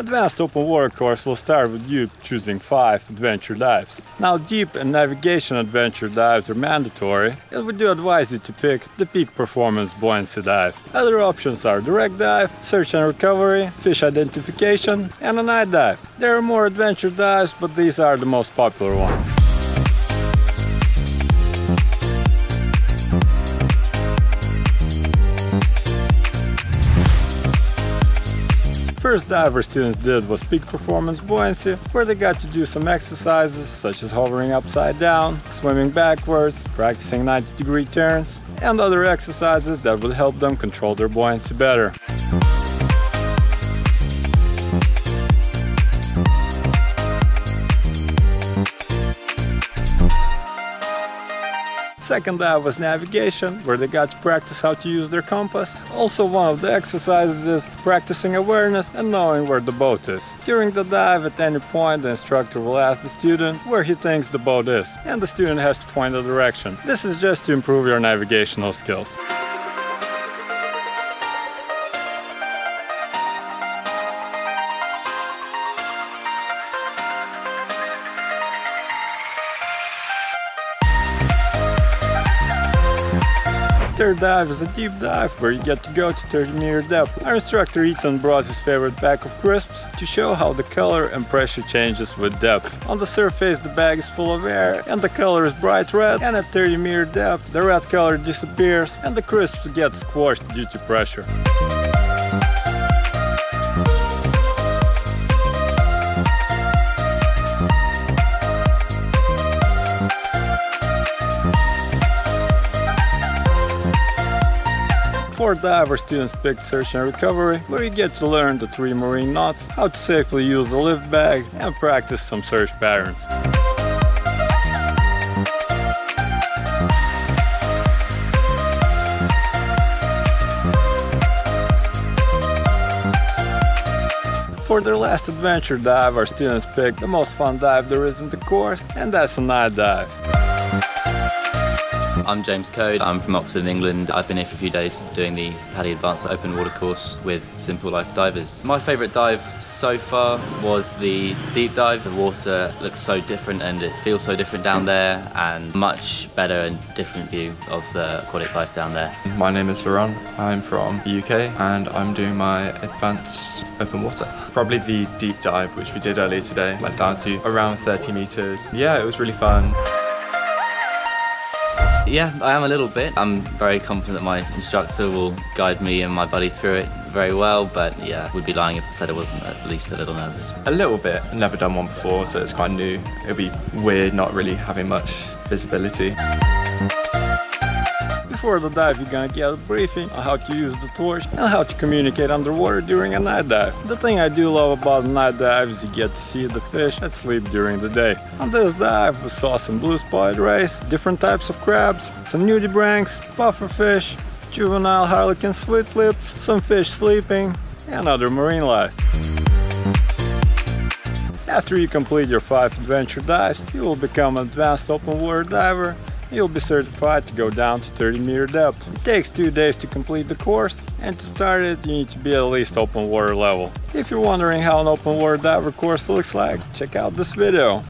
Advanced Open Water Course will start with you choosing 5 adventure dives. Now, deep and navigation adventure dives are mandatory. It would advise you to pick the Peak Performance Buoyancy dive. Other options are direct dive, search and recovery, fish identification, and a night dive. There are more adventure dives, but these are the most popular ones. The first dive our students did was Peak Performance Buoyancy, where they got to do some exercises such as hovering upside down, swimming backwards, practicing 90-degree turns, and other exercises that would help them control their buoyancy better. Second dive was navigation, where they got to practice how to use their compass. Also, one of the exercises is practicing awareness and knowing where the boat is. During the dive, at any point, the instructor will ask the student where he thinks the boat is, and the student has to point a direction. This is just to improve your navigational skills. Third dive is a deep dive where you get to go to 30-meter depth. Our instructor Ethan brought his favorite bag of crisps to show how the color and pressure changes with depth. On the surface, the bag is full of air and the color is bright red, and at 30-meter depth the red color disappears and the crisps get squashed due to pressure. Fourth dive, our students picked Search and Recovery, where you get to learn the 3 marine knots, how to safely use the lift bag, and practice some search patterns. For their last adventure dive, our students picked the most fun dive there is in the course, and that's a night dive. I'm James Code, I'm from Oxford, England. I've been here for a few days doing the PADI Advanced Open Water Course with Simple Life Divers. My favourite dive so far was the deep dive. The water looks so different and it feels so different down there, and much better and different view of the aquatic life down there. My name is Laurent, I'm from the UK and I'm doing my Advanced Open Water. Probably the deep dive, which we did earlier today, went down to around 30 metres. Yeah, it was really fun. Yeah, I am a little bit. I'm very confident that my instructor will guide me and my buddy through it very well, but yeah, I would be lying if I said I wasn't at least a little nervous. A little bit. I've never done one before, so it's quite new. It'd be weird not really having much visibility. Before the dive, you're gonna get a briefing on how to use the torch and how to communicate underwater during a night dive. The thing I do love about a night dive is you get to see the fish that sleep during the day. On this dive, we saw some blue spotted rays, different types of crabs, some nudibranchs, pufferfish, juvenile harlequin sweetlips, some fish sleeping, and other marine life. After you complete your 5 adventure dives, you will become an advanced open water diver. You'll be certified to go down to 30-meter depth. It takes 2 days to complete the course, and to start it, you need to be at least open water level. If you're wondering how an open water diver course looks like, check out this video.